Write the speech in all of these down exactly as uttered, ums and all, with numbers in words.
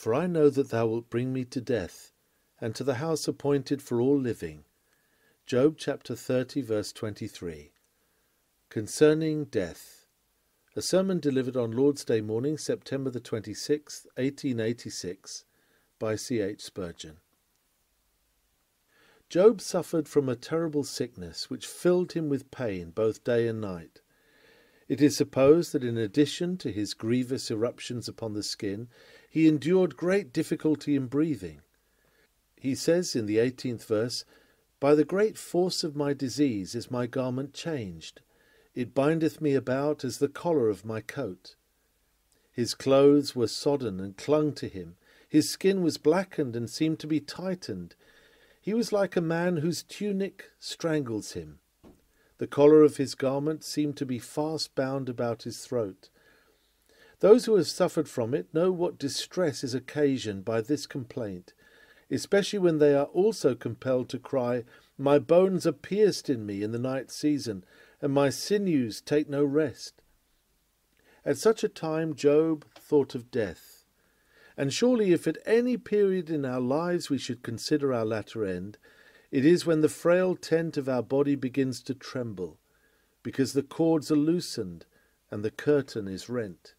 For I know that thou wilt bring me to death, and to the house appointed for all living. Job chapter thirty, verse twenty-three. Concerning death. A sermon delivered on Lord's Day morning, September the twenty-sixth, eighteen eighty-six, by C. H. Spurgeon. Job suffered from a terrible sickness, which filled him with pain both day and night. It is supposed that in addition to his grievous eruptions upon the skin, he endured great difficulty in breathing. He says in the eighteenth verse, "By the great force of my disease is my garment changed. It bindeth me about as the collar of my coat." His clothes were sodden and clung to him. His skin was blackened and seemed to be tightened. He was like a man whose tunic strangles him. The collar of his garment seemed to be fast bound about his throat. Those who have suffered from it know what distress is occasioned by this complaint, especially when they are also compelled to cry, "My bones are pierced in me in the night season, and my sinews take no rest." At such a time Job thought of death. And surely if at any period in our lives we should consider our latter end, it is when the frail tent of our body begins to tremble, because the cords are loosened and the curtain is rent.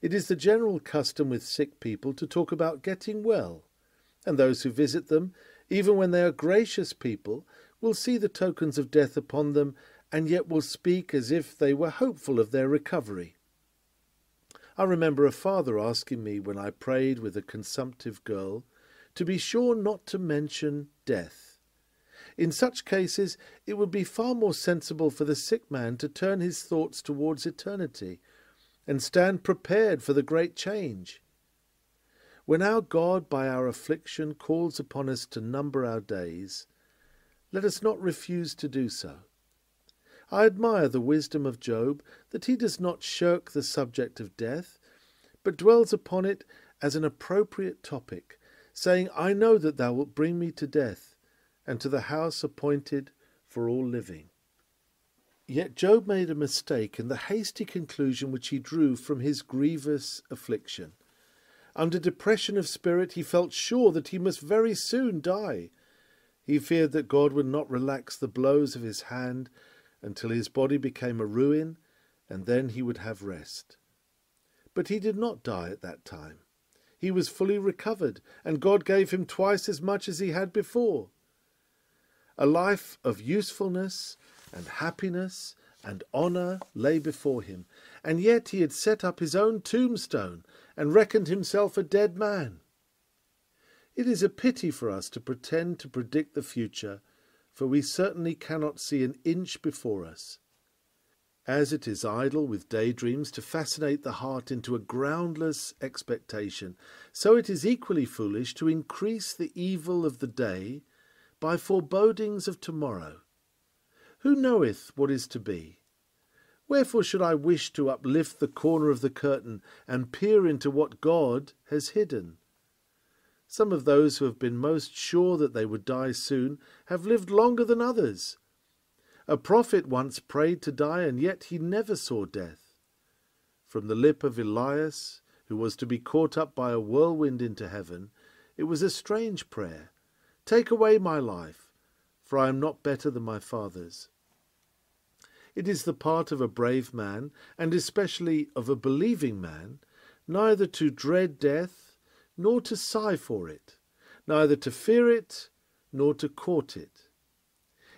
It is the general custom with sick people to talk about getting well, and those who visit them, even when they are gracious people, will see the tokens of death upon them, and yet will speak as if they were hopeful of their recovery. I remember a father asking me when I prayed with a consumptive girl to be sure not to mention death. In such cases it would be far more sensible for the sick man to turn his thoughts towards eternity, and stand prepared for the great change. When our God by our affliction calls upon us to number our days, let us not refuse to do so. I admire the wisdom of Job, that he does not shirk the subject of death, but dwells upon it as an appropriate topic, saying, "I know that thou wilt bring me to death, and to the house appointed for all living." Yet Job made a mistake in the hasty conclusion which he drew from his grievous affliction. Under depression of spirit he felt sure that he must very soon die. He feared that God would not relax the blows of his hand until his body became a ruin, and then he would have rest. But he did not die at that time. He was fully recovered, and God gave him twice as much as he had before. A life of usefulness and happiness and honour lay before him, and yet he had set up his own tombstone and reckoned himself a dead man. It is a pity for us to pretend to predict the future, for we certainly cannot see an inch before us. As it is idle with daydreams to fascinate the heart into a groundless expectation, so it is equally foolish to increase the evil of the day by forebodings of tomorrow. Who knoweth what is to be? Wherefore should I wish to uplift the corner of the curtain and peer into what God has hidden? Some of those who have been most sure that they would die soon have lived longer than others. A prophet once prayed to die, and yet he never saw death. From the lip of Elias, who was to be caught up by a whirlwind into heaven, it was a strange prayer. "Take away my life, for I am not better than my father's." It is the part of a brave man, and especially of a believing man, neither to dread death, nor to sigh for it, neither to fear it, nor to court it.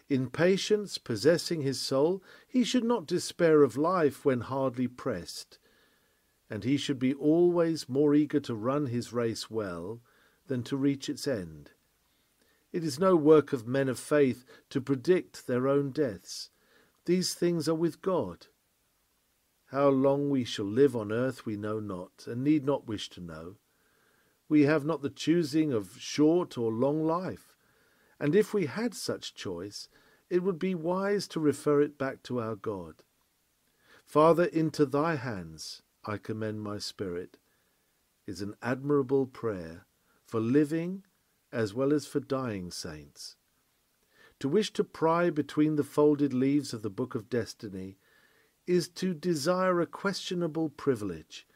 In patience possessing his soul, he should not despair of life when hardly pressed, and he should be always more eager to run his race well than to reach its end. It is no work of men of faith to predict their own deaths. These things are with God. How long we shall live on earth we know not, and need not wish to know. We have not the choosing of short or long life, and if we had such choice, it would be wise to refer it back to our God. "Father, into thy hands I commend my spirit" is an admirable prayer for living as well as for dying saints. To wish to pry between the folded leaves of the Book of Destiny is to desire a questionable privilege.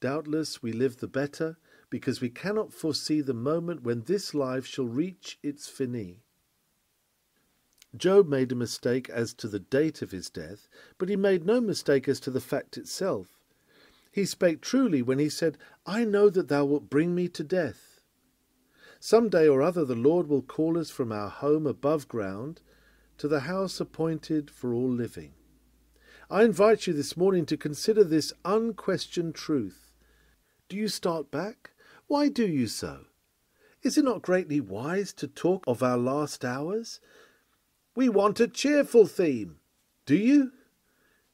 Doubtless we live the better because we cannot foresee the moment when this life shall reach its finis. Job made a mistake as to the date of his death, but he made no mistake as to the fact itself. He spake truly when he said, I know that thou wilt bring me to death. Some day or other the Lord will call us from our home above ground to the house appointed for all living. I invite you this morning to consider this unquestioned truth. Do you start back? Why do you so? Is it not greatly wise to talk of our last hours? We want a cheerful theme. Do you?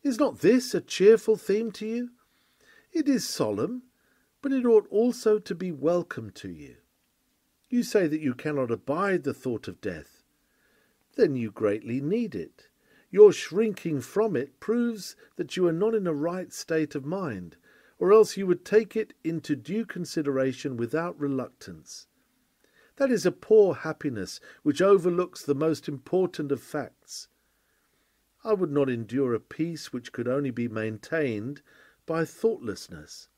Is not this a cheerful theme to you? It is solemn, but it ought also to be welcome to you. You say that you cannot abide the thought of death. Then you greatly need it. Your shrinking from it proves that you are not in a right state of mind, or else you would take it into due consideration without reluctance. That is a poor happiness which overlooks the most important of facts. I would not endure a peace which could only be maintained by thoughtlessness.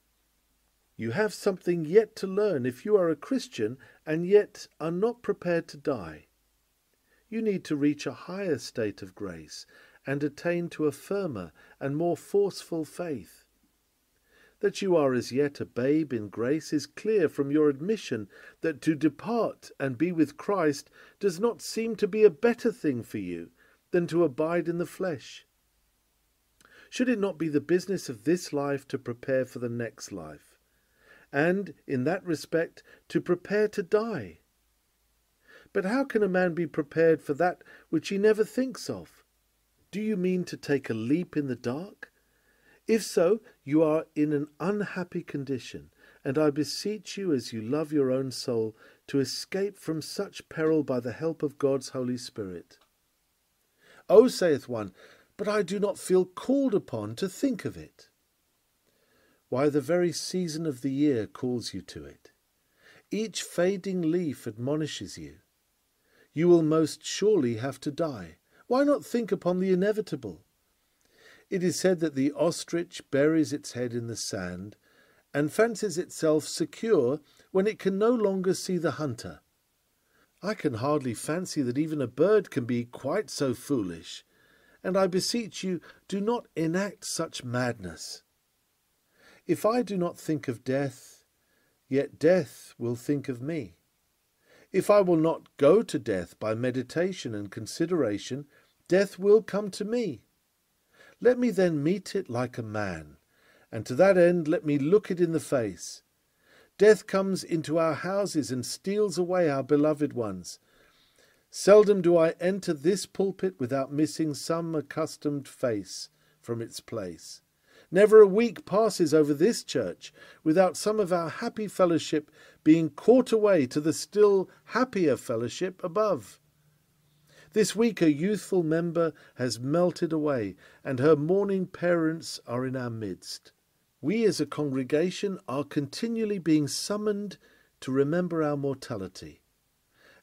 You have something yet to learn if you are a Christian and yet are not prepared to die. You need to reach a higher state of grace and attain to a firmer and more forceful faith. That you are as yet a babe in grace is clear from your admission that to depart and be with Christ does not seem to be a better thing for you than to abide in the flesh. Should it not be the business of this life to prepare for the next life, and, in that respect, to prepare to die? But how can a man be prepared for that which he never thinks of? Do you mean to take a leap in the dark? If so, you are in an unhappy condition, and I beseech you, as you love your own soul, to escape from such peril by the help of God's Holy Spirit. Oh, saith one, but I do not feel called upon to think of it. Why, the very season of the year calls you to it. Each fading leaf admonishes you. You will most surely have to die. Why not think upon the inevitable? It is said that the ostrich buries its head in the sand and fancies itself secure when it can no longer see the hunter. I can hardly fancy that even a bird can be quite so foolish, and I beseech you, do not enact such madness. If I do not think of death, yet death will think of me. If I will not go to death by meditation and consideration, death will come to me. Let me then meet it like a man, and to that end let me look it in the face. Death comes into our houses and steals away our beloved ones. Seldom do I enter this pulpit without missing some accustomed face from its place. Never a week passes over this church without some of our happy fellowship being caught away to the still happier fellowship above. This week a youthful member has melted away, and her mourning parents are in our midst. We as a congregation are continually being summoned to remember our mortality.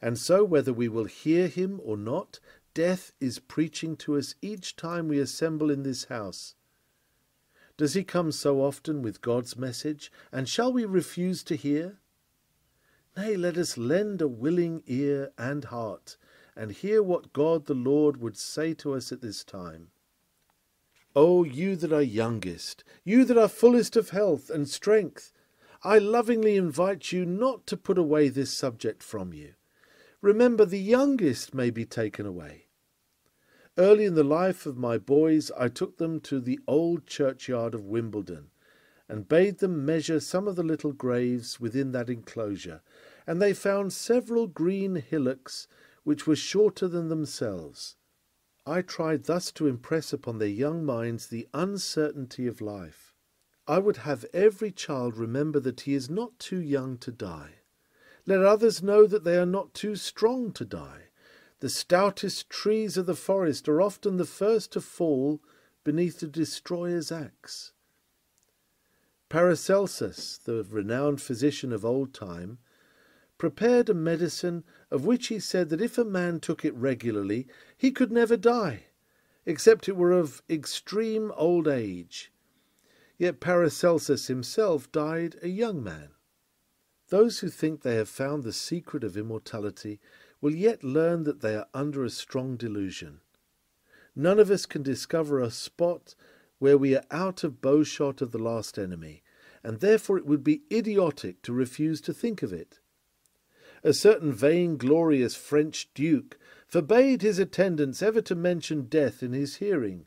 And so, whether we will hear him or not, death is preaching to us each time we assemble in this house. Does he come so often with God's message, and shall we refuse to hear? Nay, let us lend a willing ear and heart, and hear what God the Lord would say to us at this time. O you that are youngest, you that are fullest of health and strength, I lovingly invite you not to put away this subject from you. Remember, the youngest may be taken away. Early in the life of my boys, I took them to the old churchyard of Wimbledon, and bade them measure some of the little graves within that enclosure, and they found several green hillocks which were shorter than themselves. I tried thus to impress upon their young minds the uncertainty of life. I would have every child remember that he is not too young to die. Let others know that they are not too strong to die. The stoutest trees of the forest are often the first to fall beneath the destroyer's axe. Paracelsus, the renowned physician of old time, prepared a medicine of which he said that if a man took it regularly, he could never die, except it were of extreme old age. Yet Paracelsus himself died a young man. Those who think they have found the secret of immortality will yet learn that they are under a strong delusion. None of us can discover a spot where we are out of bowshot of the last enemy, and therefore it would be idiotic to refuse to think of it. A certain vainglorious French duke forbade his attendants ever to mention death in his hearing,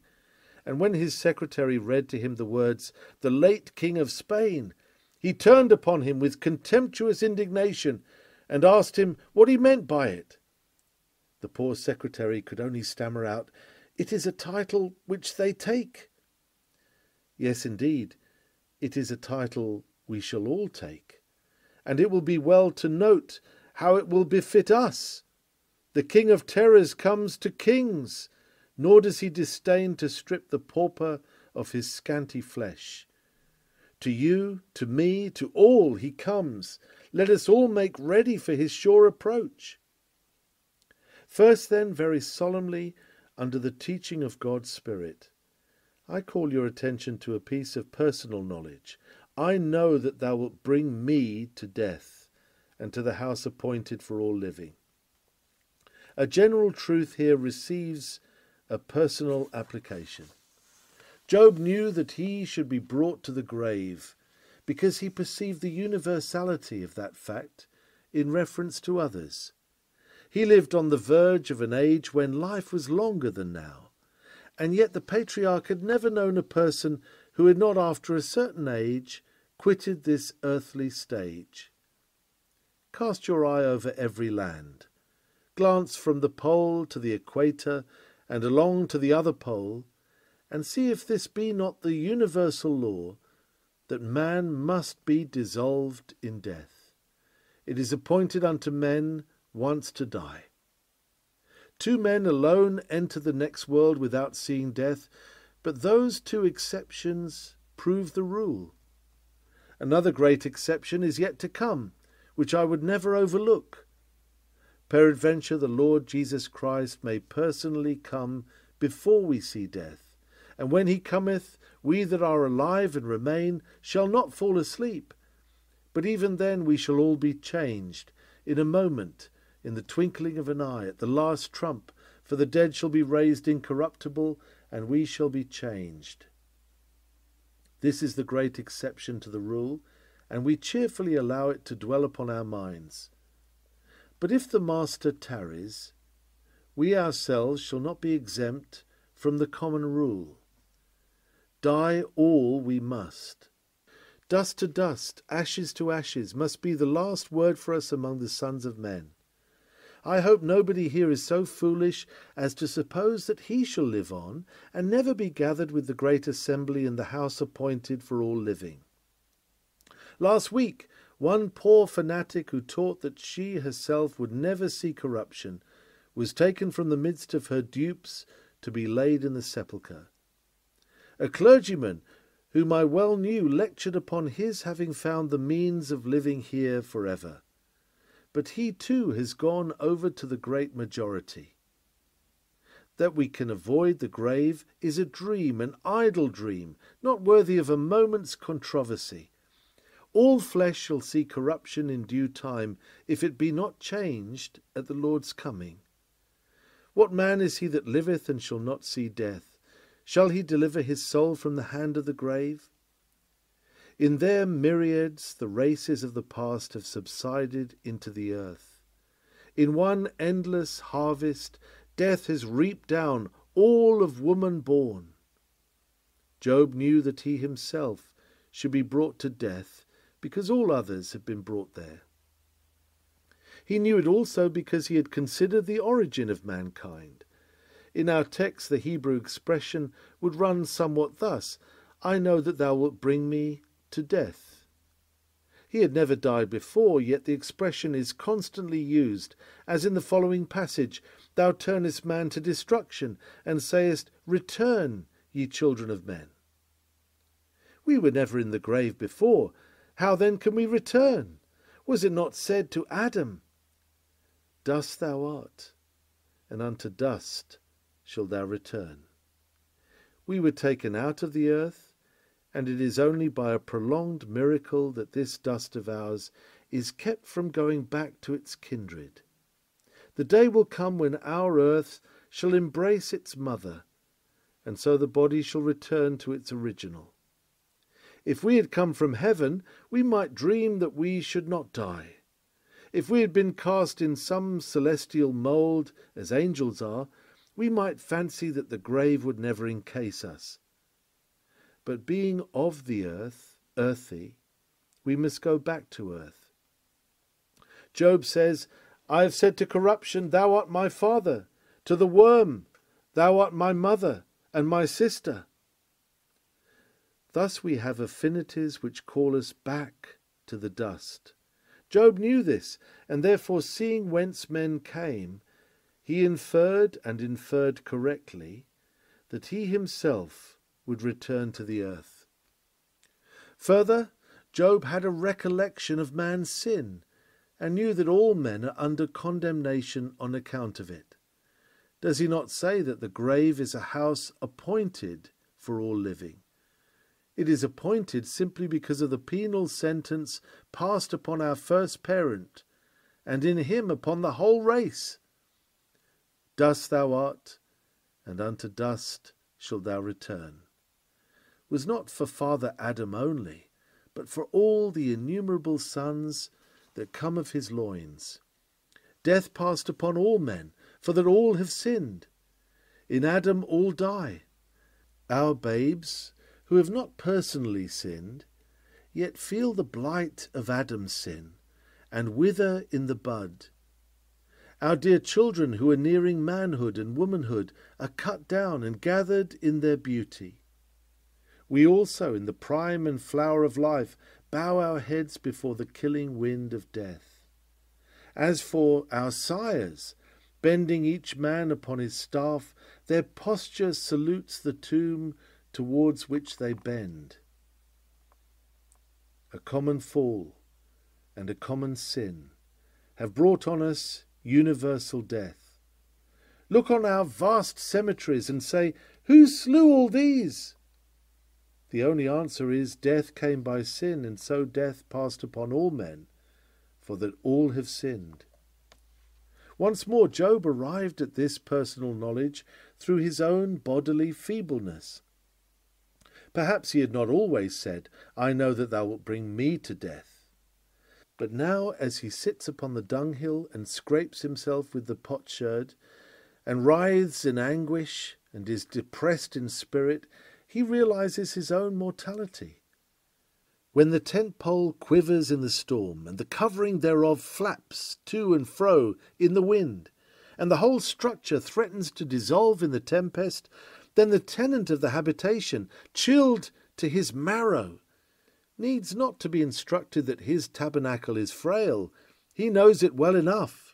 and when his secretary read to him the words, "The late King of Spain," he turned upon him with contemptuous indignation, and asked him what he meant by it. The poor secretary could only stammer out, "It is a title which they take." Yes, indeed, it is a title we shall all take, and it will be well to note how it will befit us. The King of Terrors comes to kings, nor does he disdain to strip the pauper of his scanty flesh. To you, to me, to all he comes. Let us all make ready for his sure approach. First, then, very solemnly, under the teaching of God's Spirit, I call your attention to a piece of personal knowledge. I know that thou wilt bring me to death, and to the house appointed for all living. A general truth here receives a personal application. Job knew that he should be brought to the grave, because he perceived the universality of that fact in reference to others. He lived on the verge of an age when life was longer than now, and yet the patriarch had never known a person who had not, after a certain age, quitted this earthly stage. Cast your eye over every land. Glance from the pole to the equator, and along to the other pole, and see if this be not the universal law, that man must be dissolved in death. It is appointed unto men once to die. Two men alone enter the next world without seeing death, but those two exceptions prove the rule. Another great exception is yet to come, which I would never overlook. Peradventure the Lord Jesus Christ may personally come before we see death, and when he cometh, we that are alive and remain shall not fall asleep. But even then we shall all be changed, in a moment, in the twinkling of an eye, at the last trump, for the dead shall be raised incorruptible, and we shall be changed. This is the great exception to the rule, and we cheerfully allow it to dwell upon our minds. But if the Master tarries, we ourselves shall not be exempt from the common rule. Die all we must. Dust to dust, ashes to ashes, must be the last word for us among the sons of men. I hope nobody here is so foolish as to suppose that he shall live on, and never be gathered with the great assembly in the house appointed for all living. Last week, one poor fanatic who taught that she herself would never see corruption was taken from the midst of her dupes to be laid in the sepulchre. A clergyman, whom I well knew, lectured upon his having found the means of living here forever. But he too has gone over to the great majority. That we can avoid the grave is a dream, an idle dream, not worthy of a moment's controversy. All flesh shall see corruption in due time, if it be not changed at the Lord's coming. What man is he that liveth and shall not see death? Shall he deliver his soul from the hand of the grave? In their myriads the races of the past have subsided into the earth. In one endless harvest death has reaped down all of woman born. Job knew that he himself should be brought to death, because all others had been brought there. He knew it also because he had considered the origin of mankind. In our text the Hebrew expression would run somewhat thus, "I know that thou wilt bring me to death." He had never died before, yet the expression is constantly used, as in the following passage, "Thou turnest man to destruction, and sayest, Return, ye children of men." We were never in the grave before. How then can we return? Was it not said to Adam, "Dust thou art, and unto dust shall thou return"? We were taken out of the earth and it is only by a prolonged miracle that this dust of ours is kept from going back to its kindred. The day will come when our earth shall embrace its mother, and so the body shall return to its original. If we had come from heaven, we might dream that we should not die. If we had been cast in some celestial mould, as angels are, we might fancy that the grave would never encase us. But being of the earth, earthy, we must go back to earth. Job says, I have said to corruption, Thou art my father, to the worm, Thou art my mother, and my sister. Thus we have affinities which call us back to the dust. Job knew this, and therefore seeing whence men came, he inferred, and inferred correctly, that he himself would return to the earth. Further, Job had a recollection of man's sin, and knew that all men are under condemnation on account of it. Does he not say that the grave is a house appointed for all living? It is appointed simply because of the penal sentence passed upon our first parent, and in him upon the whole race. Dust thou art, and unto dust shalt thou return, was not for Father Adam only, but for all the innumerable sons that come of his loins. Death passed upon all men, for that all have sinned. In Adam all die. Our babes, who have not personally sinned, yet feel the blight of Adam's sin, and wither in the bud. Our dear children who are nearing manhood and womanhood are cut down and gathered in their beauty. We also, in the prime and flower of life, bow our heads before the killing wind of death. As for our sires, bending each man upon his staff, their posture salutes the tomb towards which they bend. A common fall and a common sin have brought on us universal death. Look on our vast cemeteries and say, who slew all these? The only answer is, death came by sin, and so death passed upon all men, for that all have sinned. Once more, Job arrived at this personal knowledge through his own bodily feebleness. Perhaps he had not always said, I know that thou wilt bring me to death. But now, as he sits upon the dunghill and scrapes himself with the potsherd, and writhes in anguish, and is depressed in spirit, he realizes his own mortality. When the tent pole quivers in the storm, and the covering thereof flaps to and fro in the wind, and the whole structure threatens to dissolve in the tempest, then the tenant of the habitation, chilled to his marrow, needs not to be instructed that his tabernacle is frail. He knows it well enough.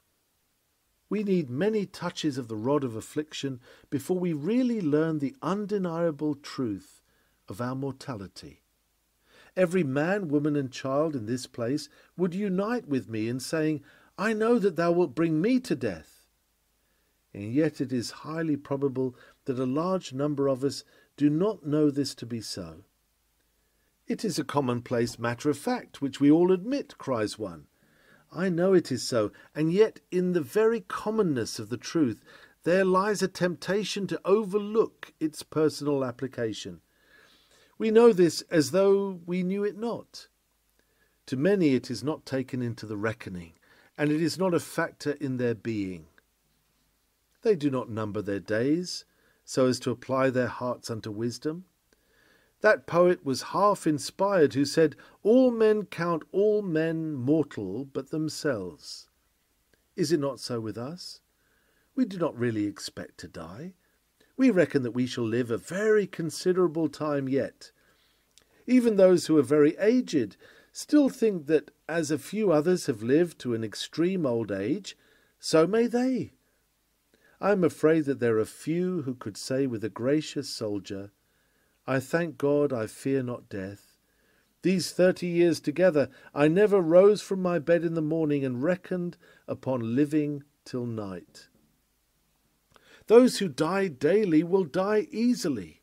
We need many touches of the rod of affliction before we really learn the undeniable truth of our mortality. Every man, woman, and child in this place would unite with me in saying, I know that thou wilt bring me to death. And yet it is highly probable that a large number of us do not know this to be so. It is a commonplace matter of fact, which we all admit, cries one. I know it is so, and yet in the very commonness of the truth there lies a temptation to overlook its personal application. We know this as though we knew it not. To many it is not taken into the reckoning, and it is not a factor in their being. They do not number their days, so as to apply their hearts unto wisdom. That poet was half inspired who said, all men count all men mortal but themselves. Is it not so with us? We do not really expect to die. We reckon that we shall live a very considerable time yet. Even those who are very aged still think that, as a few others have lived to an extreme old age, so may they. I am afraid that there are few who could say with a gracious soldier, I thank God I fear not death. These thirty years together I never rose from my bed in the morning and reckoned upon living till night. Those who die daily will die easily.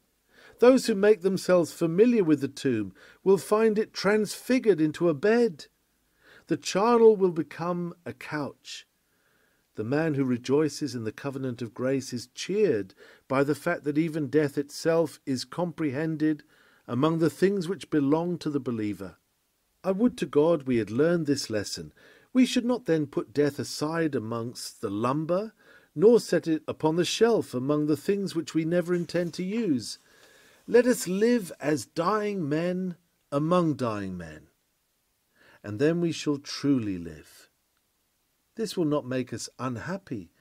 Those who make themselves familiar with the tomb will find it transfigured into a bed. The charnel will become a couch. The man who rejoices in the covenant of grace is cheered by the fact that even death itself is comprehended among the things which belong to the believer. I would to God we had learned this lesson. We should not then put death aside amongst the lumber, nor set it upon the shelf among the things which we never intend to use. Let us live as dying men among dying men, and then we shall truly live. This will not make us unhappy,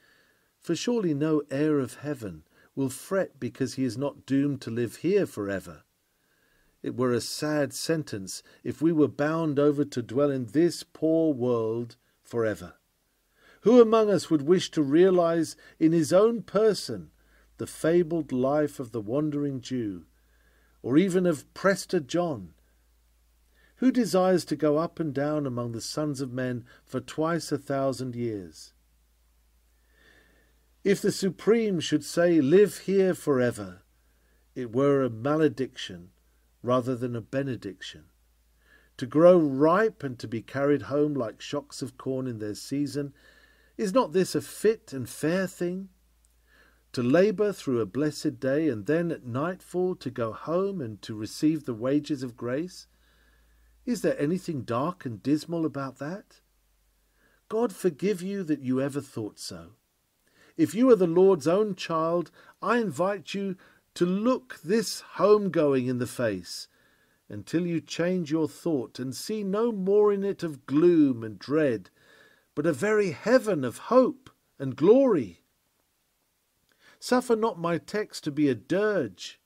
for surely no heir of heaven will fret because he is not doomed to live here forever. It were a sad sentence if we were bound over to dwell in this poor world forever. Who among us would wish to realize in his own person the fabled life of the wandering Jew, or even of Prester John? Who desires to go up and down among the sons of men for twice a thousand years? If the Supreme should say, "Live here forever," it were a malediction rather than a benediction. To grow ripe and to be carried home like shocks of corn in their season, is not this a fit and fair thing? To labour through a blessed day, and then at nightfall to go home and to receive the wages of grace? Is there anything dark and dismal about that? God forgive you that you ever thought so. If you are the Lord's own child, I invite you to look this home-going in the face, until you change your thought and see no more in it of gloom and dread, but a very heaven of hope and glory. Suffer not my text to be a dirge,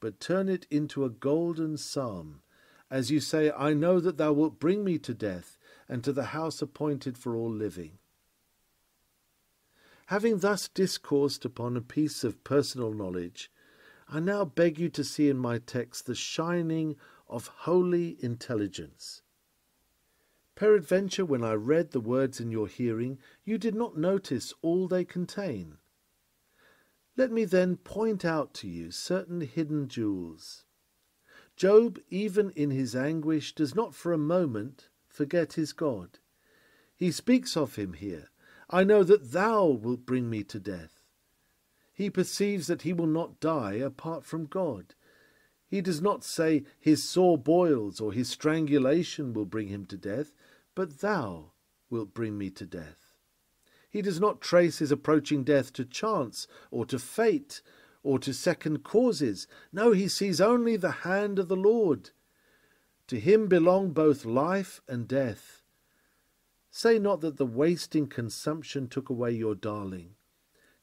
but turn it into a golden psalm. As you say, "I know that thou wilt bring me to death, and to the house appointed for all living." Having thus discoursed upon a piece of personal knowledge, I now beg you to see in my text the shining of holy intelligence. Peradventure, when I read the words in your hearing, you did not notice all they contain. Let me then point out to you certain hidden jewels. Job, even in his anguish, does not for a moment forget his God. He speaks of him here, "I know that thou wilt bring me to death." He perceives that he will not die apart from God. He does not say his sore boils or his strangulation will bring him to death, but "thou wilt bring me to death." He does not trace his approaching death to chance or to fate, or to second causes. No, he sees only the hand of the Lord. To him belong both life and death. Say not that the wasting consumption took away your darling.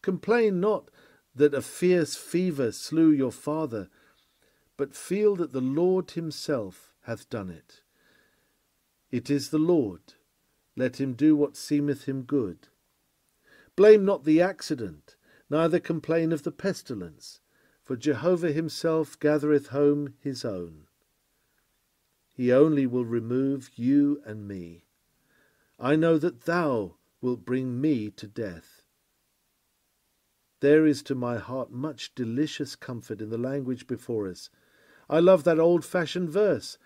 Complain not that a fierce fever slew your father, but feel that the Lord himself hath done it. It is the Lord. Let him do what seemeth him good. Blame not the accident, neither complain of the pestilence, for Jehovah himself gathereth home his own. He only will remove you and me. I know that thou wilt bring me to death. There is to my heart much delicious comfort in the language before us. I love that old-fashioned verse,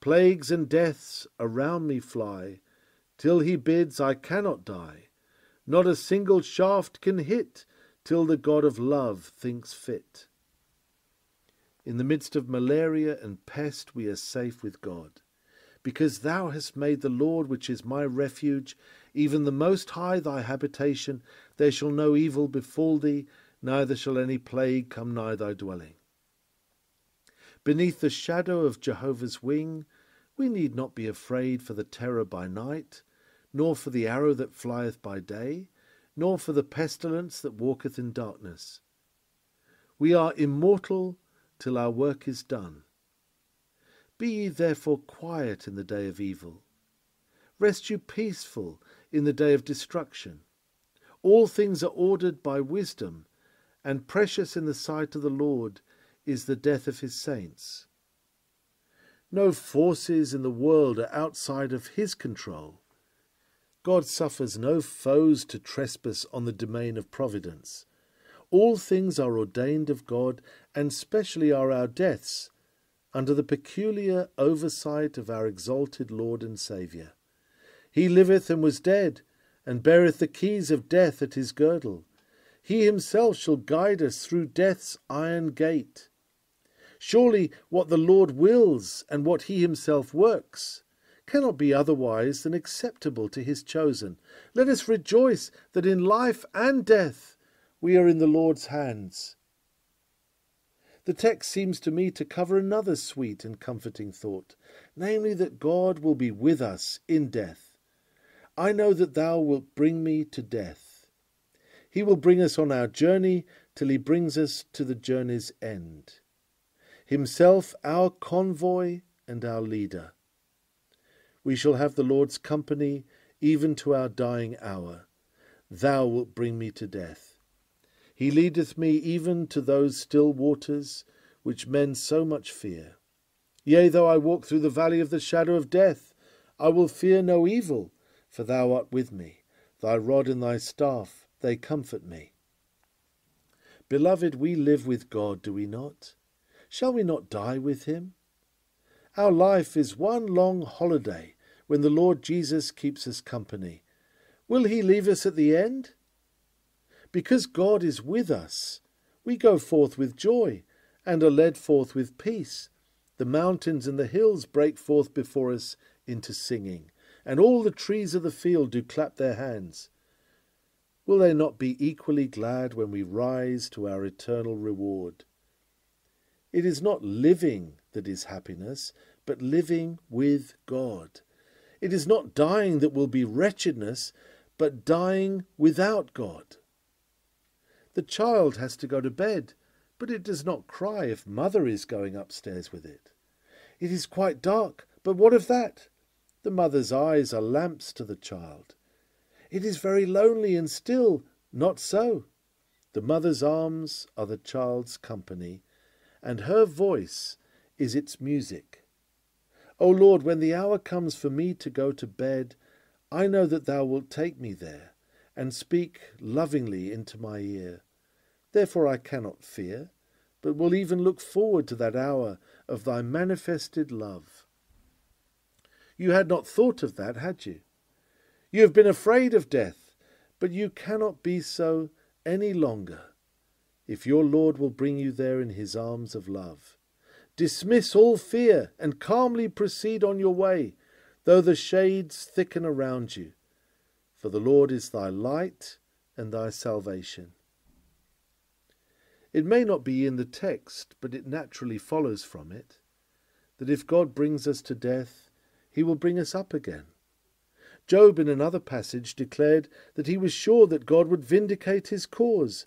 "Plagues and deaths around me fly, till he bids I cannot die. Not a single shaft can hit, till the God of love thinks fit." In the midst of malaria and pest we are safe with God. "Because thou hast made the Lord, which is my refuge, even the Most High thy habitation, there shall no evil befall thee, neither shall any plague come nigh thy dwelling." Beneath the shadow of Jehovah's wing, we need not be afraid for the terror by night, nor for the arrow that flieth by day, nor for the pestilence that walketh in darkness. We are immortal till our work is done. Be ye therefore quiet in the day of evil. Rest you peaceful in the day of destruction. All things are ordered by wisdom, and precious in the sight of the Lord is the death of his saints. No forces in the world are outside of his control. God suffers no foes to trespass on the domain of providence. All things are ordained of God, and specially are our deaths, under the peculiar oversight of our exalted Lord and Saviour. He liveth and was dead, and beareth the keys of death at his girdle. He himself shall guide us through death's iron gate. Surely what the Lord wills and what he himself works cannot be otherwise than acceptable to his chosen. Let us rejoice that in life and death we are in the Lord's hands. The text seems to me to cover another sweet and comforting thought, namely that God will be with us in death. I know that thou wilt bring me to death. He will bring us on our journey till he brings us to the journey's end. Himself our convoy and our leader. We shall have the Lord's company even to our dying hour. Thou wilt bring me to death. He leadeth me even to those still waters which men so much fear. Yea, though I walk through the valley of the shadow of death, I will fear no evil, for thou art with me. Thy rod and thy staff, they comfort me. Beloved, we live with God, do we not? Shall we not die with him? Our life is one long holiday when the Lord Jesus keeps us company. Will he leave us at the end? Because God is with us, we go forth with joy, and are led forth with peace. The mountains and the hills break forth before us into singing, and all the trees of the field do clap their hands. Will they not be equally glad when we rise to our eternal reward? It is not living that is happiness, but living with God. It is not dying that will be wretchedness, but dying without God. The child has to go to bed, but it does not cry if mother is going upstairs with it. It is quite dark, but what of that? The mother's eyes are lamps to the child. It is very lonely and still, not so. The mother's arms are the child's company, and her voice is its music. O Lord, when the hour comes for me to go to bed, I know that thou wilt take me there, and speak lovingly into my ear. Therefore I cannot fear, but will even look forward to that hour of thy manifested love. You had not thought of that, had you? You have been afraid of death, but you cannot be so any longer, if your Lord will bring you there in his arms of love. Dismiss all fear, and calmly proceed on your way, though the shades thicken around you. For the Lord is thy light and thy salvation. It may not be in the text, but it naturally follows from it, that if God brings us to death, he will bring us up again. Job, in another passage, declared that he was sure that God would vindicate his cause.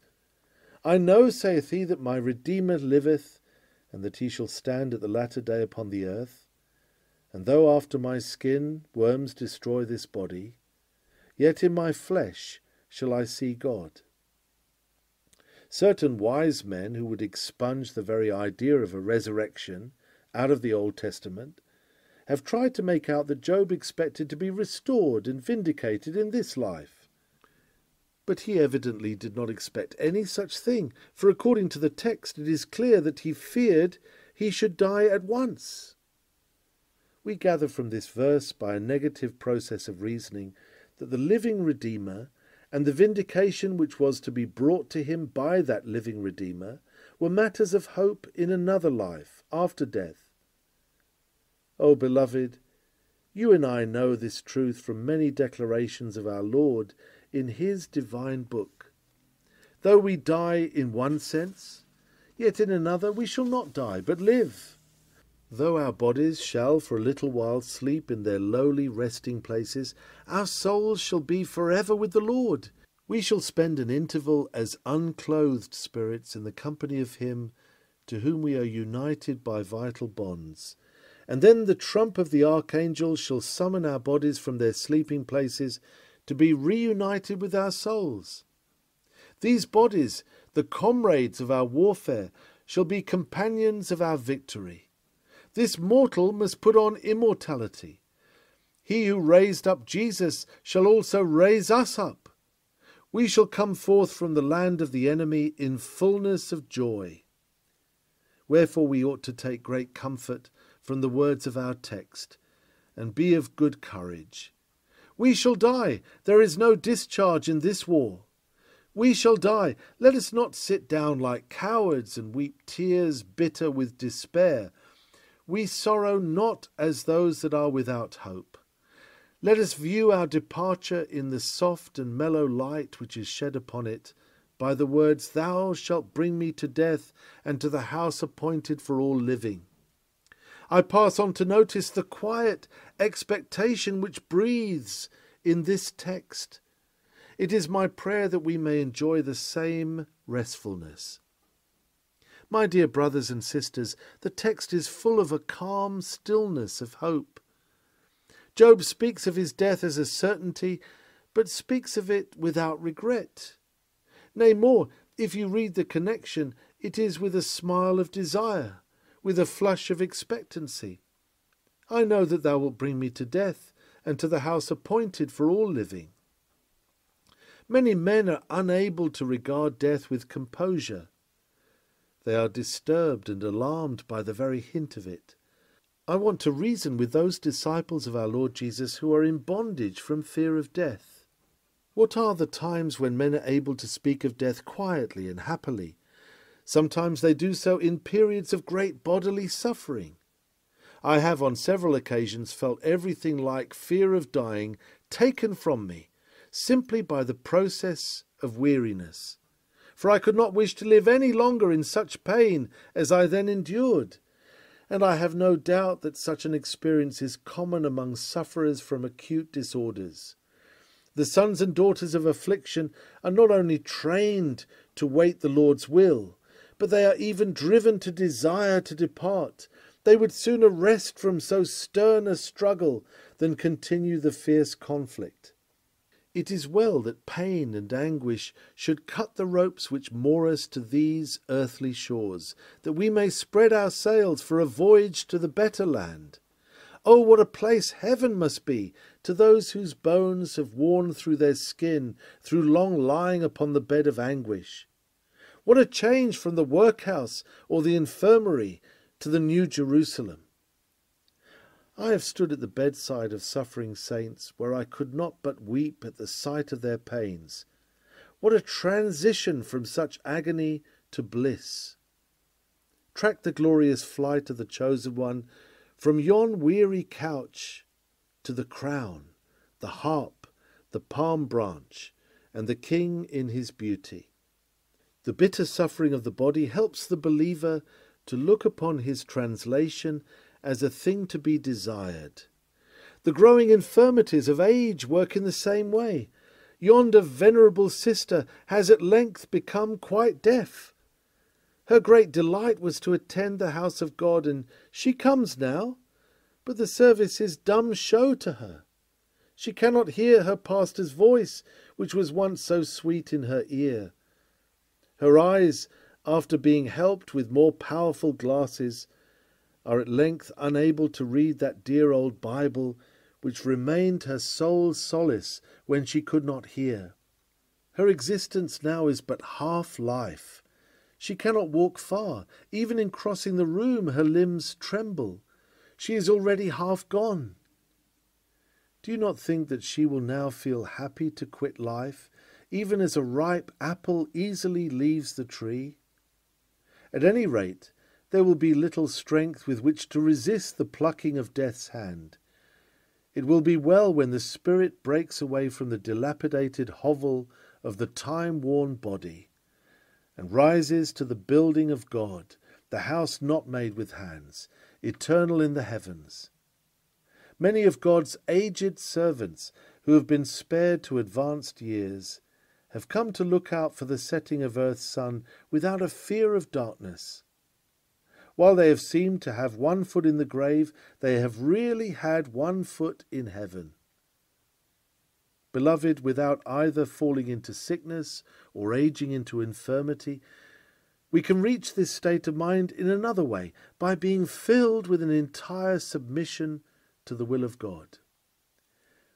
I know, saith he, that my Redeemer liveth, and that he shall stand at the latter day upon the earth. And though after my skin worms destroy this body, yet in my flesh shall I see God. Certain wise men who would expunge the very idea of a resurrection out of the Old Testament have tried to make out that Job expected to be restored and vindicated in this life. But he evidently did not expect any such thing, for according to the text it is clear that he feared he should die at once. We gather from this verse by a negative process of reasoning that the living Redeemer and the vindication which was to be brought to him by that living Redeemer were matters of hope in another life, after death. O beloved, you and I know this truth from many declarations of our Lord in his divine book. Though we die in one sense, yet in another we shall not die, but live. Though our bodies shall for a little while sleep in their lowly resting places, our souls shall be forever with the Lord. We shall spend an interval as unclothed spirits in the company of him to whom we are united by vital bonds. And then the trump of the archangel shall summon our bodies from their sleeping places to be reunited with our souls. These bodies, the comrades of our warfare, shall be companions of our victory. This mortal must put on immortality. He who raised up Jesus shall also raise us up. We shall come forth from the land of the enemy in fullness of joy. Wherefore we ought to take great comfort from the words of our text, and be of good courage. We shall die. There is no discharge in this war. We shall die. Let us not sit down like cowards and weep tears bitter with despair. We sorrow not as those that are without hope. Let us view our departure in the soft and mellow light which is shed upon it, by the words, Thou shalt bring me to death, and to the house appointed for all living. I pass on to notice the quiet expectation which breathes in this text. It is my prayer that we may enjoy the same restfulness. My dear brothers and sisters, the text is full of a calm stillness of hope. Job speaks of his death as a certainty, but speaks of it without regret. Nay more, if you read the connection, it is with a smile of desire, with a flush of expectancy. I know that thou wilt bring me to death, and to the house appointed for all living. Many men are unable to regard death with composure. They are disturbed and alarmed by the very hint of it. I want to reason with those disciples of our Lord Jesus who are in bondage from fear of death. What are the times when men are able to speak of death quietly and happily? Sometimes they do so in periods of great bodily suffering. I have on several occasions felt everything like fear of dying taken from me, simply by the process of weariness. For I could not wish to live any longer in such pain as I then endured. And I have no doubt that such an experience is common among sufferers from acute disorders. The sons and daughters of affliction are not only trained to wait the Lord's will, but they are even driven to desire to depart. They would sooner rest from so stern a struggle than continue the fierce conflict. It is well that pain and anguish should cut the ropes which moor us to these earthly shores, that we may spread our sails for a voyage to the better land. Oh, what a place heaven must be to those whose bones have worn through their skin, through long lying upon the bed of anguish. What a change from the workhouse or the infirmary to the New Jerusalem. I have stood at the bedside of suffering saints, where I could not but weep at the sight of their pains. What a transition from such agony to bliss! Track the glorious flight of the chosen one, from yon weary couch to the crown, the harp, the palm branch, and the King in his beauty. The bitter suffering of the body helps the believer to look upon his translation as a thing to be desired. The growing infirmities of age work in the same way. Yonder venerable sister has at length become quite deaf. Her great delight was to attend the house of God, and she comes now, but the service is dumb show to her. She cannot hear her pastor's voice, which was once so sweet in her ear. Her eyes, after being helped with more powerful glasses, are at length unable to read that dear old Bible, which remained her sole solace when she could not hear. Her existence now is but half life. She cannot walk far. Even in crossing the room her limbs tremble. She is already half gone. Do you not think that she will now feel happy to quit life, even as a ripe apple easily leaves the tree? At any rate, there will be little strength with which to resist the plucking of death's hand. It will be well when the spirit breaks away from the dilapidated hovel of the time-worn body, and rises to the building of God, the house not made with hands, eternal in the heavens. Many of God's aged servants, who have been spared to advanced years, have come to look out for the setting of earth's sun without a fear of darkness. While they have seemed to have one foot in the grave, they have really had one foot in heaven. Beloved, without either falling into sickness or aging into infirmity, we can reach this state of mind in another way, by being filled with an entire submission to the will of God.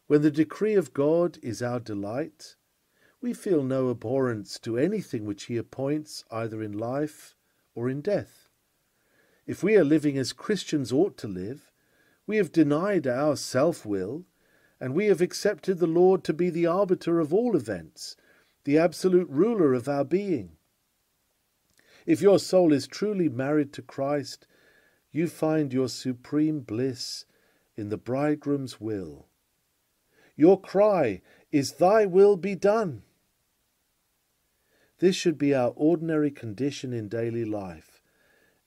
When the decree of God is our delight, we feel no abhorrence to anything which he appoints either in life or in death. if we are living as Christians ought to live, we have denied our self-will, and we have accepted the Lord to be the arbiter of all events, the absolute ruler of our being. If your soul is truly married to Christ, you find your supreme bliss in the bridegroom's will. Your cry is, "Thy will be done." This should be our ordinary condition in daily life,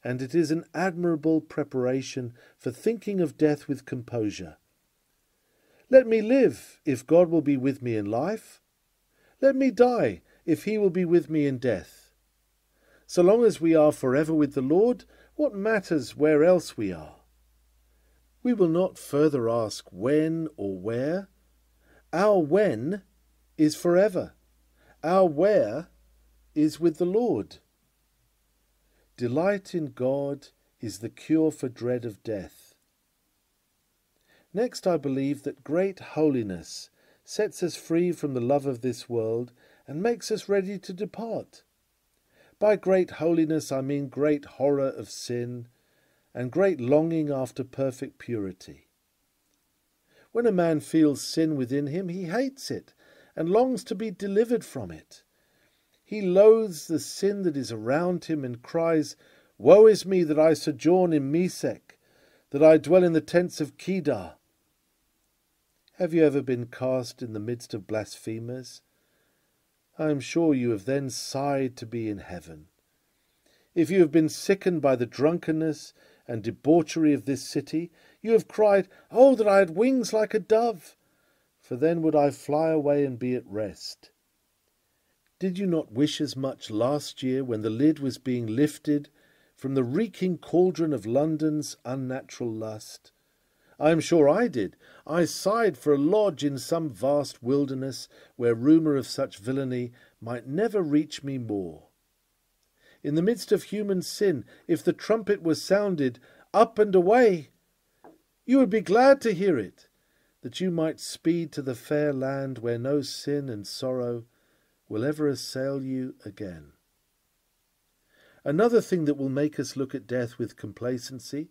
and it is an admirable preparation for thinking of death with composure. Let me live, if God will be with me in life. Let me die, if he will be with me in death. So long as we are forever with the Lord, what matters where else we are? We will not further ask when or where. Our when is forever. Our where is with the Lord. Delight in God is the cure for dread of death. Next, I believe that great holiness sets us free from the love of this world and makes us ready to depart. By great holiness I mean great horror of sin and great longing after perfect purity. When a man feels sin within him, he hates it and longs to be delivered from it. He loathes the sin that is around him and cries, "Woe is me that I sojourn in Mesek, that I dwell in the tents of Kedar." Have you ever been cast in the midst of blasphemers? I am sure you have then sighed to be in heaven. If you have been sickened by the drunkenness and debauchery of this city, you have cried, "Oh, that I had wings like a dove, for then would I fly away and be at rest." Did you not wish as much last year when the lid was being lifted from the reeking cauldron of London's unnatural lust? I am sure I did. I sighed for a lodge in some vast wilderness where rumour of such villainy might never reach me more. In the midst of human sin, if the trumpet was sounded, "Up and away," you would be glad to hear it, that you might speed to the fair land where no sin and sorrow will ever assail you again. Another thing that will make us look at death with complacency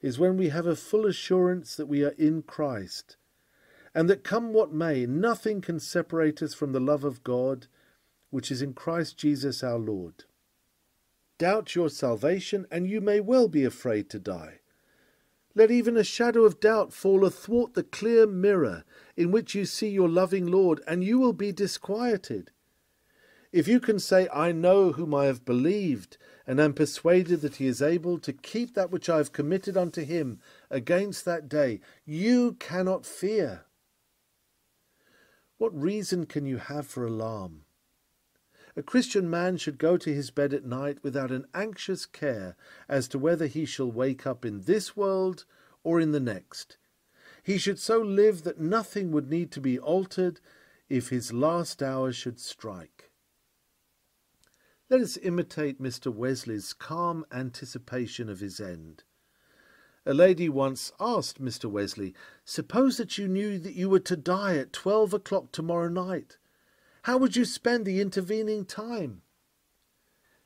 is when we have a full assurance that we are in Christ, and that come what may, nothing can separate us from the love of God, which is in Christ Jesus our Lord. Doubt your salvation, and you may well be afraid to die. Let even a shadow of doubt fall athwart the clear mirror in which you see your loving Lord, and you will be disquieted. If you can say, "I know whom I have believed, and am persuaded that he is able to keep that which I have committed unto him against that day," you cannot fear. What reason can you have for alarm? A Christian man should go to his bed at night without an anxious care as to whether he shall wake up in this world or in the next. He should so live that nothing would need to be altered if his last hour should strike. Let us imitate Mister Wesley's calm anticipation of his end. A lady once asked Mister Wesley, "Suppose that you knew that you were to die at twelve o'clock tomorrow night. How would you spend the intervening time?"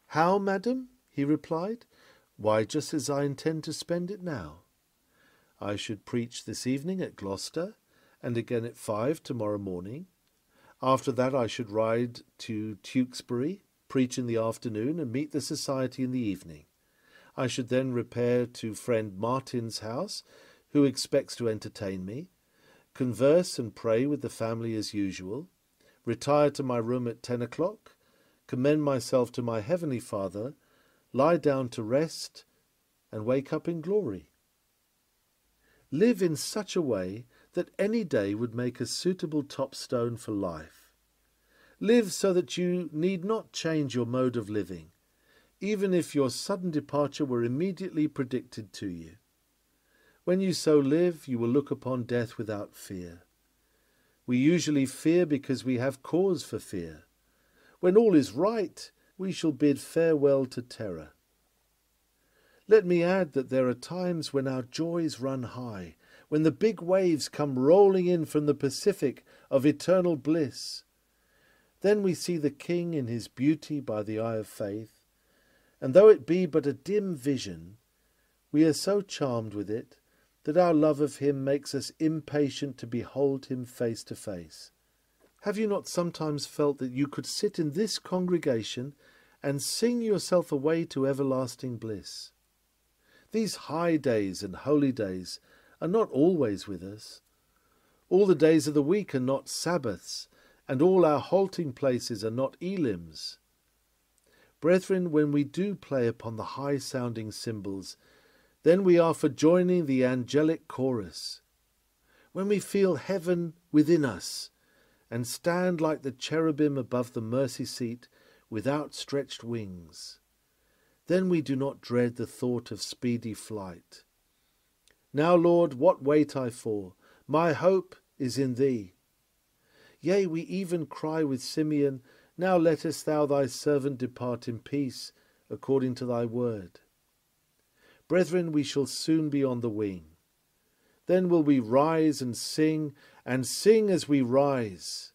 "How, madam?" he replied. "Why, just as I intend to spend it now. I should preach this evening at Gloucester, and again at five tomorrow morning. After that I should ride to Tewkesbury, preach in the afternoon, and meet the society in the evening. I should then repair to friend Martin's house, who expects to entertain me, converse and pray with the family as usual, retire to my room at ten o'clock, commend myself to my heavenly Father, lie down to rest, and wake up in glory." Live in such a way that any day would make a suitable topstone for life. Live so that you need not change your mode of living, even if your sudden departure were immediately predicted to you. When you so live, you will look upon death without fear. We usually fear because we have cause for fear. When all is right, we shall bid farewell to terror. Let me add that there are times when our joys run high, when the big waves come rolling in from the Pacific of eternal bliss. Then we see the King in his beauty by the eye of faith, and though it be but a dim vision, We are so charmed with it that our love of him makes us impatient to behold him face to face. Have you not sometimes felt that you could sit in this congregation and sing yourself away to everlasting bliss? These high days and holy days are not always with us. All the days of the week are not Sabbaths, and all our halting places are not Elims. Brethren, when we do play upon the high-sounding cymbals, then we are for joining the angelic chorus. When we feel heaven within us, and stand like the cherubim above the mercy seat with outstretched wings, then we do not dread the thought of speedy flight. Now, Lord, what wait I for? My hope is in thee. Yea, we even cry with Simeon, Now lettest thou thy servant depart in peace, according to thy word. Brethren, we shall soon be on the wing. Then will we rise and sing, and sing as we rise.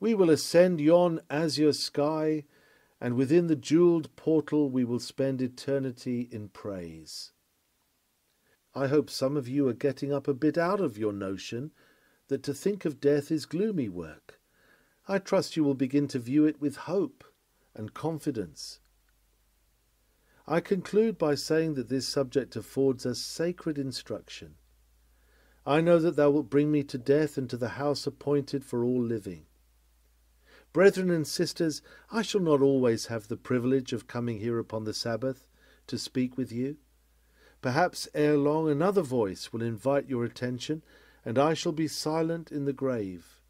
We will ascend yon azure sky, and within the jewelled portal we will spend eternity in praise. I hope some of you are getting up a bit out of your notion that to think of death is gloomy work. I trust you will begin to view it with hope and confidence. I conclude by saying that this subject affords us sacred instruction. I know that thou wilt bring me to death and to the house appointed for all living. Brethren and sisters, I shall not always have the privilege of coming here upon the Sabbath to speak with you. Perhaps ere long another voice will invite your attention, and I shall be silent in the grave.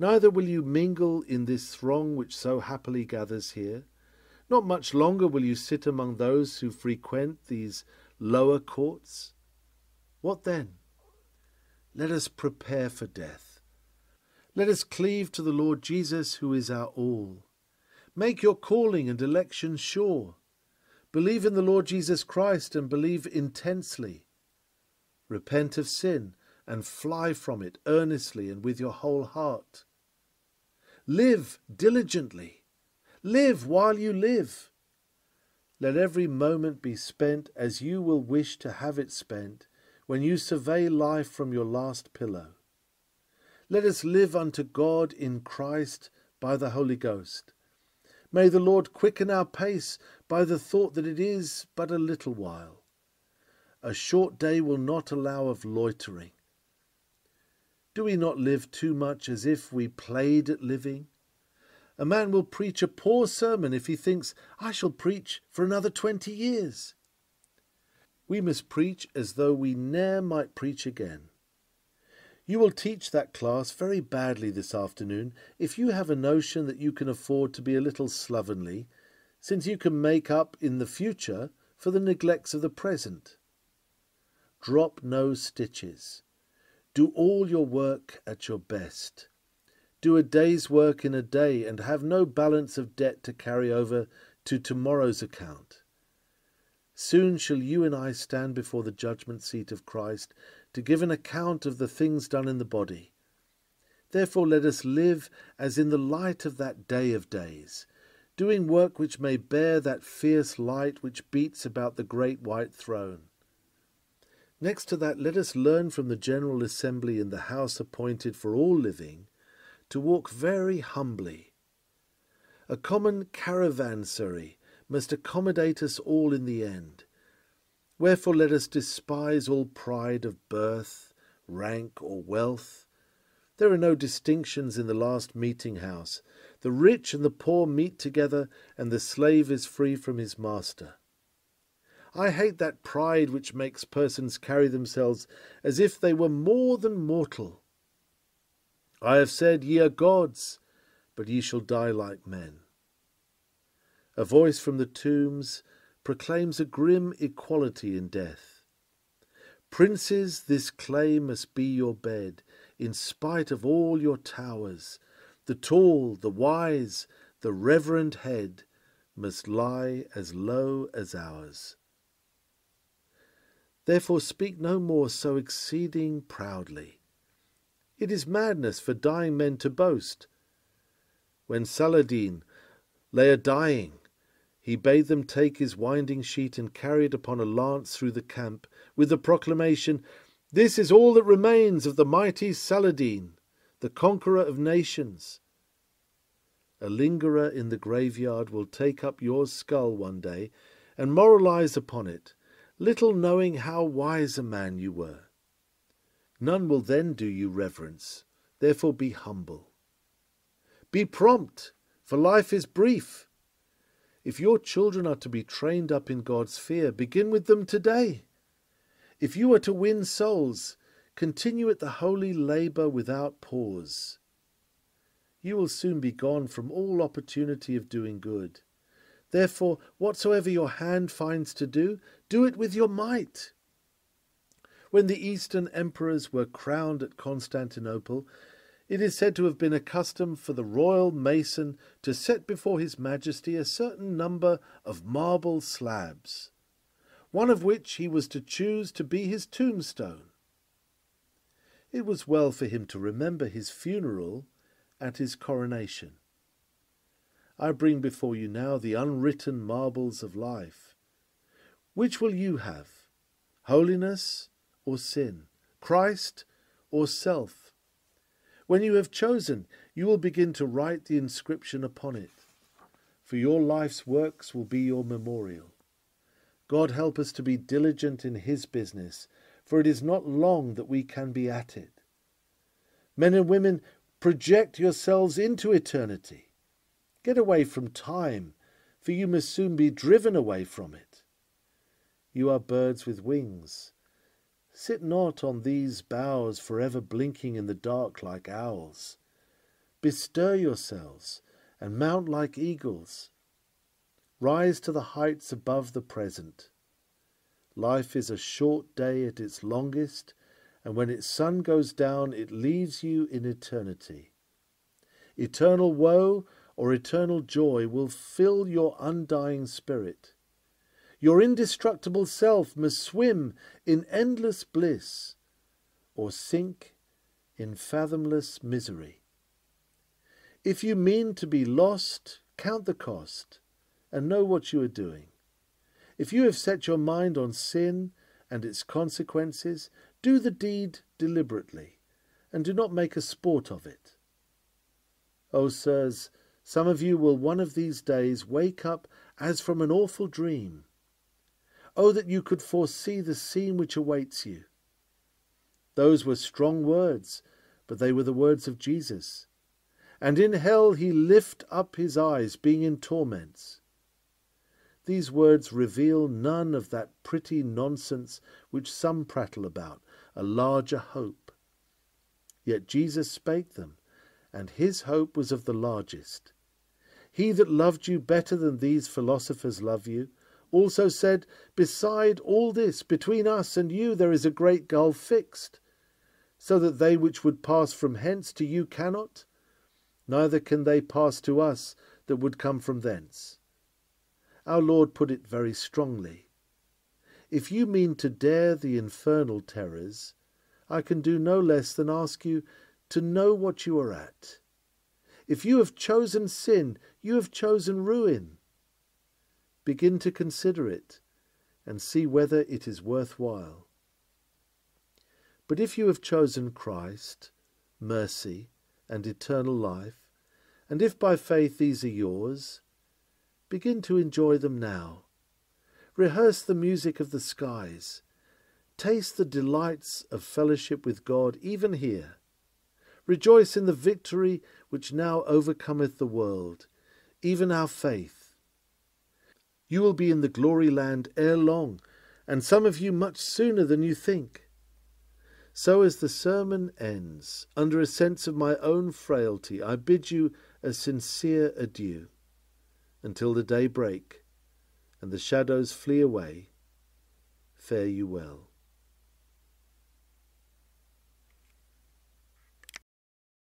Neither will you mingle in this throng which so happily gathers here. Not much longer will you sit among those who frequent these lower courts. What then? Let us prepare for death. Let us cleave to the Lord Jesus, who is our all. Make your calling and election sure. Believe in the Lord Jesus Christ and believe intensely. Repent of sin and fly from it earnestly and with your whole heart. Live diligently. Live while you live. Let every moment be spent as you will wish to have it spent when you survey life from your last pillow. Let us live unto God in Christ by the Holy Ghost. May the Lord quicken our pace by the thought that it is but a little while. A short day will not allow of loitering. Do we not live too much as if we played at living? A man will preach a poor sermon if he thinks, I shall preach for another twenty years. We must preach as though we ne'er might preach again. You will teach that class very badly this afternoon if you have a notion that you can afford to be a little slovenly, since you can make up in the future for the neglects of the present. Drop no stitches. Do all your work at your best. Do a day's work in a day, and have no balance of debt to carry over to tomorrow's account. Soon shall you and I stand before the judgment seat of Christ to give an account of the things done in the body. Therefore let us live as in the light of that day of days, doing work which may bear that fierce light which beats about the great white throne. Next to that, let us learn from the General Assembly in the house appointed for all living to walk very humbly. A common caravansary must accommodate us all in the end. Wherefore let us despise all pride of birth, rank, or wealth. There are no distinctions in the last meeting-house. The rich and the poor meet together, and the slave is free from his master. I hate that pride which makes persons carry themselves as if they were more than mortal. I have said, Ye are gods, but ye shall die like men. A voice from the tombs proclaims a grim equality in death. Princes, this clay must be your bed, in spite of all your towers. The tall, the wise, the reverend head must lie as low as ours. Therefore speak no more so exceeding proudly. It is madness for dying men to boast. When Saladin lay a-dying, He bade them take his winding sheet and carry it upon a lance through the camp, with the proclamation, "This is all that remains of the mighty Saladin, the conqueror of nations. A lingerer in the graveyard will take up your skull one day and moralize upon it, little knowing how wise a man you were. None will then do you reverence, therefore be humble. Be prompt, for life is brief. If your children are to be trained up in God's fear, begin with them today. If you are to win souls, continue at the holy labour without pause. You will soon be gone from all opportunity of doing good. Therefore, whatsoever your hand finds to do, do it with your might." When the Eastern emperors were crowned at Constantinople, it is said to have been a custom for the royal mason to set before his majesty a certain number of marble slabs, one of which he was to choose to be his tombstone. It was well for him to remember his funeral at his coronation. I bring before you now the unwritten marbles of life. Which will you have? Holiness or sin? Christ or self? When you have chosen, you will begin to write the inscription upon it, for your life's works will be your memorial. God help us to be diligent in his business, for it is not long that we can be at it. Men and women, project yourselves into eternity. Get away from time, for you must soon be driven away from it. You are birds with wings. Sit not on these boughs forever blinking in the dark like owls. Bestir yourselves and mount like eagles. Rise to the heights above the present. Life is a short day at its longest, and when its sun goes down, it leaves you in eternity. Eternal woe or eternal joy will fill your undying spirit. Your indestructible self must swim in endless bliss, or sink in fathomless misery. If you mean to be lost, count the cost, and know what you are doing. If you have set your mind on sin and its consequences, do the deed deliberately, and do not make a sport of it. O sirs, some of you will one of these days wake up as from an awful dream. Oh, that you could foresee the scene which awaits you. Those were strong words, but they were the words of Jesus. And in hell he lift up his eyes, being in torments. These words reveal none of that pretty nonsense which some prattle about, a larger hope. Yet Jesus spake them, and his hope was of the largest. He that loved you better than these philosophers love you, also said, Beside all this, between us and you there is a great gulf fixed, so that they which would pass from hence to you cannot, neither can they pass to us that would come from thence. Our Lord put it very strongly. If you mean to dare the infernal terrors, I can do no less than ask you to know what you are at. If you have chosen sin, you have chosen ruin. Begin to consider it, and see whether it is worthwhile. But if you have chosen Christ, mercy, and eternal life, and if by faith these are yours, begin to enjoy them now. Rehearse the music of the skies. Taste the delights of fellowship with God even here. Rejoice in the victory which now overcometh the world, even our faith. You will be in the glory land ere long, and some of you much sooner than you think. So as the sermon ends, under a sense of my own frailty, I bid you a sincere adieu, until the day break, and the shadows flee away. Fare you well.